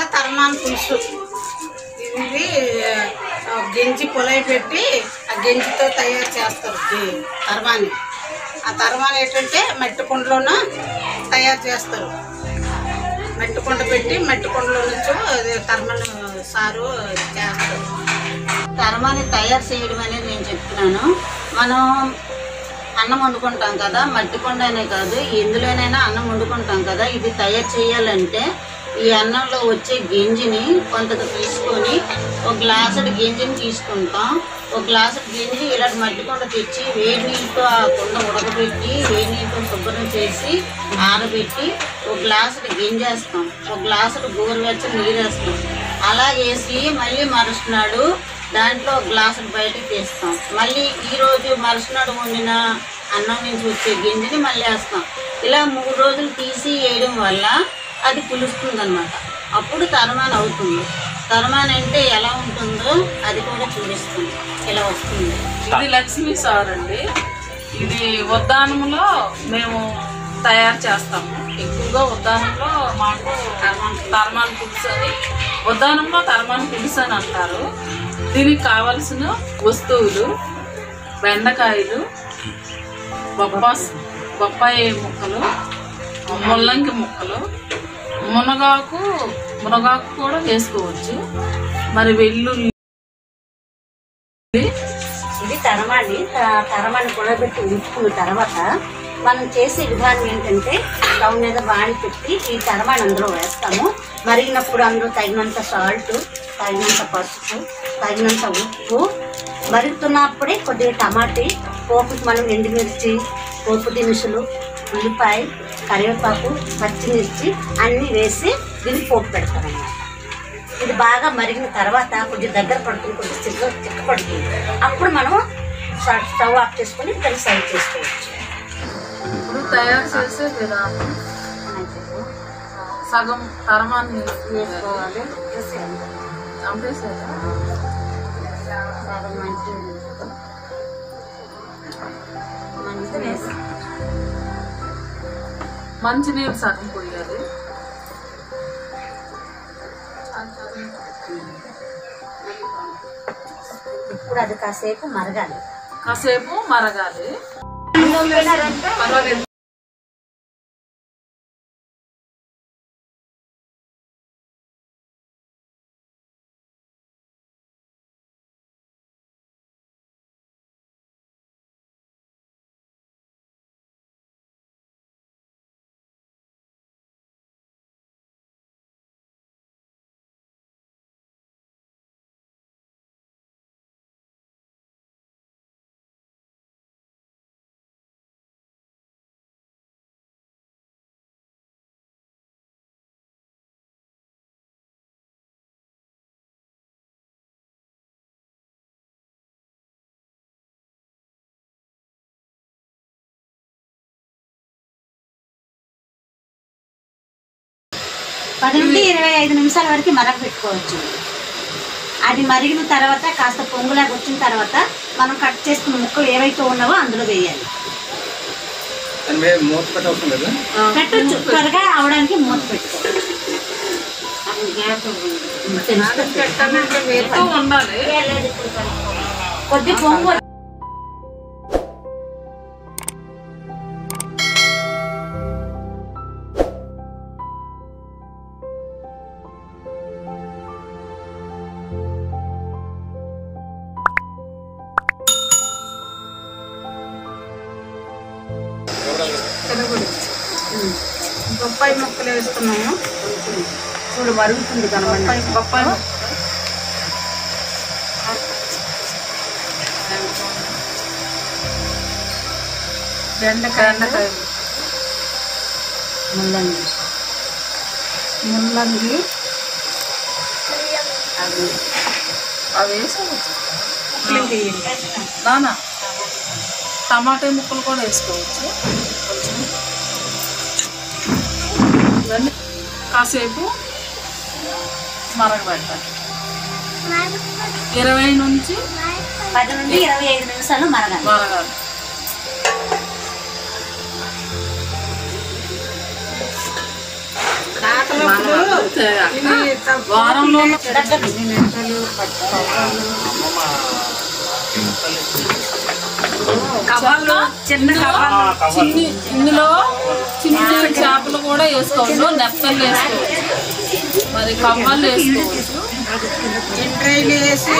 కూడా తర్మాన్ పులుసు ఇది గెంజి పొలై పెట్టి ఆ గెంజితో తయారు చేస్తారు తర్వాని. ఆ తర్వాని ఏంటంటే మట్టి కుండలోనూ తయారు చేస్తారు. మట్టి కుండ పెట్టి మట్టి కుండలో నుంచి తర్మన్ సారు చేస్తారు. తర్వాని తయారు చేయడం అనేది నేను చెప్తున్నాను. మనం అన్నం వండుకుంటాం కదా, మట్టి కుండ అనే కాదు ఎందులోనైనా అన్నం వండుకుంటాం కదా, ఇది తయారు చేయాలంటే ఈ అన్నంలో వచ్చే గింజని కొంత తీసుకొని ఒక గ్లాసుడు గింజని తీసుకుంటాం. ఒక గ్లాసుడు గింజి ఇలాంటి మట్టి కుండ తెచ్చి వేడి నీళ్ళతో ఆ కుండ ఉడకబెట్టి వేడి నీళ్ళతో శుభ్రం చేసి ఆరబెట్టి ఒక గ్లాసుడు గింజ వేస్తాం, ఒక గ్లాసుడు గోరువెచ్చని నీరు వేస్తాం. అలా వేసి మళ్ళీ మరుస్తున్నాడు దాంట్లో ఒక గ్లాసులు బయటకు తీస్తాం. మళ్ళీ ఈరోజు మరుసనాడు వండిన అన్నం నుంచి వచ్చే గింజని మళ్ళీ వేస్తాం. ఇలా 3 రోజులు తీసి వేయడం వల్ల అది పులుస్తుంది అన్నమాట. అప్పుడు తర్మాన్ అవుతుంది. తర్మాన్ అంటే ఎలా ఉంటుందో అది కూడా చూపిస్తుంది, ఇలా వస్తుంది. ఇది లక్ష్మీ సార్ అండి. ఇది ఉద్దానంలో మేము తయారు చేస్తాము. ఎక్కువగా ఉద్దానంలో మాకు తర్మాన్ పులుసు అని, ఉద్దానంలో తర్మాన్ పులుసు అని అంటారు. దీనికి కావలసిన వస్తువులు బెండకాయలు, బొప్పాయి ముక్కలు, ముల్లంగి ముక్కలు, మునగాకు కూడా వేసుకోవచ్చు, మరి వెల్లుల్లి. ఇది తర్వాని కూడా పెట్టి ఉంచుకున్న తర్వాత మనం చేసే విధానం ఏంటంటే స్టవ్ మీద బాణి పెట్టి ఈ తర్వాని అందులో వేస్తాము. మరిగినప్పుడు అందులో తగినంత సాల్ట్, తగినంత పసుపు, తగినంత ఉప్పు, మరుగుతున్నప్పుడే కొద్దిగా టమాటీ పోపుకి మనం ఎండుమిర్చి, పోపు దినుసులు, ఉల్లిపాయ, కరివేపాకు, పచ్చిమిర్చి అన్నీ వేసి దీన్ని పోపు పెడతామన్నమాట. ఇది బాగా మరిగిన తర్వాత కొద్దిగా దగ్గర పడుతుంది, కొద్దిగా చిక్కపడుతుంది. అప్పుడు మనం స్టవ్ ఆఫ్ చేసుకొని దాన్ని సర్వ్ చేసుకోవచ్చు. ఇప్పుడు తయారు చేసే విధానం సగం తర్వాన్ని వేసుకోవాలి. మంచినీరు సగం పోయాలి. ఇప్పుడు అది కాసేపు మరగాలి. పది నుండి 25 నిమిషాల వరకు మరగబెట్టుకోవచ్చు. అది మరిగిన తర్వాత కాస్త పొంగులాగా వచ్చిన తర్వాత మనం కట్ చేసుకున్న ముక్కలు ఏవైతే ఉన్నావో అందులో వేయాలి. కట్టొచ్చు, త్వరగా అవడానికి మూత పెట్టుకోవాలి. కొద్ది పొంగు బొప్పాయి ముక్కలు వేస్తున్నాము. చూడు మరుగుతుంది కనబడి బొప్పాయి ముక్కలు. బెండకాయ, ముల్లంగి అవి వేసుకోవచ్చు. నానా టమాటా ముక్కలు కూడా వేసుకోవచ్చు. కాసేపు మరగబెట్టాలి. 20 నుంచి 10 నుండి 25 నిమిషాలు మరగాలి. కవర్లో చిన్న చిన్ని ఇందులో చిన్న చిన్న చేపలు కూడా వేసుకోవచ్చు, నెప్పలు వేసుకోవచ్చు, మరి కవ్వలు వేసుకోవచ్చు,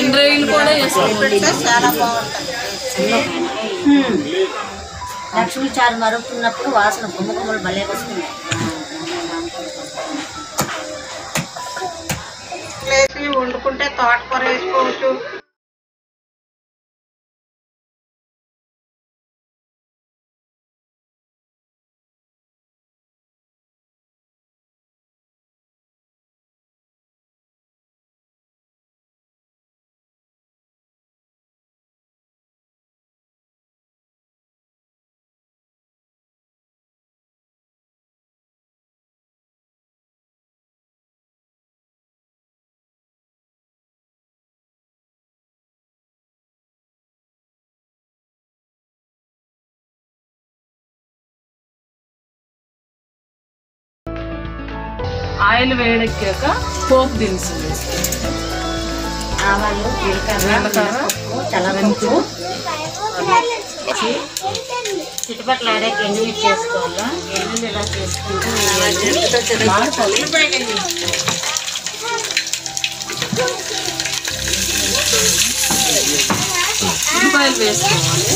ఎండ్రైలు కూడా వేసుకోవచ్చు. లక్ష్మీచారు మరుగుతున్నప్పుడు వాసన గుమ్మగుమ్మలు భలే వస్తున్నాయి. వండుకుంటే తోటకూర వేసుకోవచ్చు. ఆయిల్ వేడెక్కాక పోపు దినుసులు వేస్తాం. ఆవాలు, జీలకర్ర, చల్లగనుపు, చిటిపట్లు ఆడాక ఎండుమిర్చి చేసుకోవాలా. ఎండు ఇలా చేసుకుంటూ ఉల్లిపాయలు వేసుకోవాలి.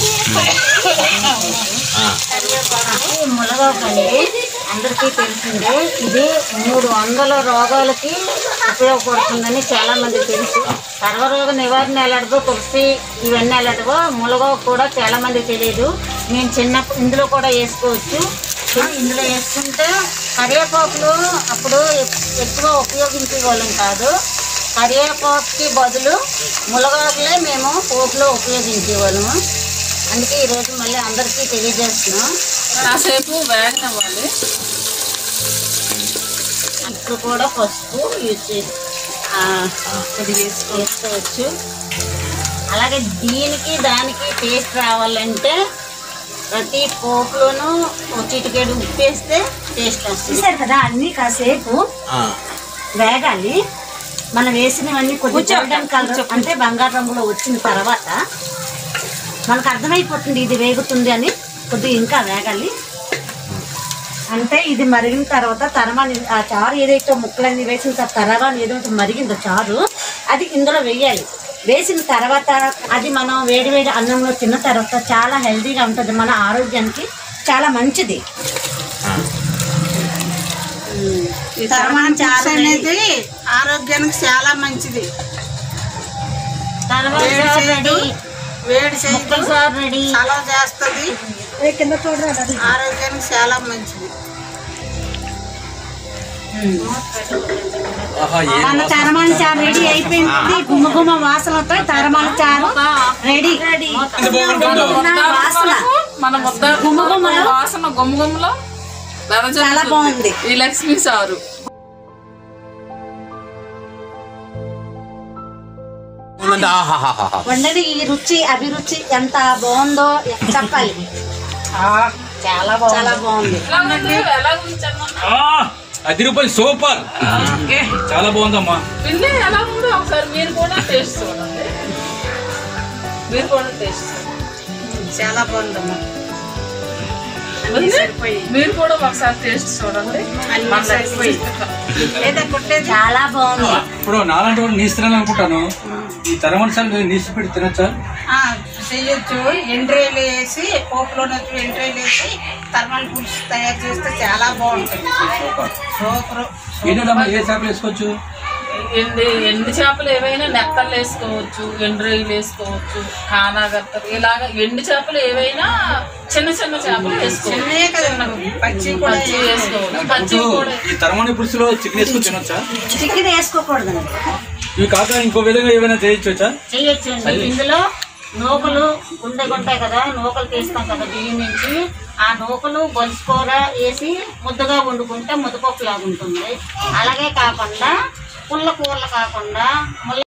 మునగాకండి అందరికీ తెలిసిందే, ఇది 300 రోగాలకి ఉపయోగపడుతుందని చాలామంది తెలుసు. సర్వరోగ నివారణ ఎలాంటిదో, తులసి ఇవన్నీ ఎలాంటివో, ములగో కూడా చాలామంది తెలియదు. నేను చిన్న ఇందులో కూడా వేసుకోవచ్చు. ఇందులో వేసుకుంటే కరివేపాకులు అప్పుడు ఎక్కువ ఉపయోగించేవాళ్ళం కాదు. కరివేపాకుకి బదులు ములగాకులే మేము పోపులో ఉపయోగించేవాళ్ళము. అందుకే ఈరోజు మళ్ళీ అందరికీ తెలియజేస్తున్నాం. కాసేపు వేగనివ్వాలి. ఇప్పుడు కూడా పసుపు యూజ్ చేసుకోవచ్చు. అలాగే దీనికి దానికి టేస్ట్ రావాలంటే ప్రతి పోపులోనూ చిటికెడు ఉప్పు వేస్తే టేస్ట్ వస్తుంది కదా. అన్నీ కాసేపు వేగాలి. మనం వేసినవన్నీ కొంచెం కలర్ అంటే బంగారు రంగులో వచ్చిన తర్వాత మనకు అర్థమైపోతుంది ఇది వేగుతుంది అని. కొద్దిగా ఇంకా వేగాలి. అంటే ఇది మరిగిన తర్వాత తరవాని ఆ చారు ఏదైతే ముక్కలన్నీ వేసిన తరవాని ఏదైతే మరిగిందో చారు అది ఇందులో వేయాలి. వేసిన తర్వాత అది మనం వేడివేడి అన్నంలో తిన్న తర్వాత చాలా హెల్తీగా ఉంటుంది. మన ఆరోగ్యానికి చాలా మంచిది. తరవాని చారు అనేది ఆరోగ్యానికి చాలా మంచిది. వేడి చాలా చేస్తుంది. ఆరోగ్యానికి చాలా మంచిది. మన తరమాన చారు రెడీ అయిపోయింది. గుమ్మగుమ్మ వాసనతో తరమాన చారు రెడీ. వాసన గుమ్మగుమ్మలో చాలా బాగుంది ఈ లక్ష్మీ చారు. వండని ఈ రుచి అభిరుచి ఎంత బాగుందో చెప్పాలి. చాలా చాలా బాగుంది. ₹10 సూపర్. చాలా బాగుందమ్మా. మీరు కూడా టేస్ట్ చూడండి. చాలా బాగుందమ్మా. మీరు కూడా ఒకసారి టేస్ట్ చూడండి. చాలా బాగుంది. ఇప్పుడు నాలాంటి వాడు నీస్తాను అనుకుంటాను. ఈ తరమని సార్ నీసు పెట్టి తినచ్చా? చెయ్యొచ్చు. ఎండ్రైలు వేసి పోపులో ఎండ్రైలు వేసి తరమని పులుసు తయారు చేస్తే చాలా బాగుంటుంది. సూపర్. ఏ చేపలు వేసుకోవచ్చు? ఎండు చేపలు ఏవైనా నెత్తలు వేసుకోవచ్చు, ఎండ్రైలు వేసుకోవచ్చు, కానాగత్తలు, ఇలాగ ఎండు చేపలు ఏవైనా చిన్న చిన్న చేపలు వేసుకోవచ్చు. చికెన్ వేసుకోకూడదు. ఇవి కాక ఇంకో విధంగా ఏమైనా చేయొచ్చా? చేయొచ్చు. ఇందులో నూకలు గుండెగుంటాయి కదా, నూకలు తీస్తాం కదా బియ్యం నుంచి. ఆ నూకలు గొలుసుకూర వేసి ముద్దగా వండుకుంటే ముద్దపప్పు లాగుంటుంది. అలాగే కాకుండా పుల్ల కూరలు కాకుండా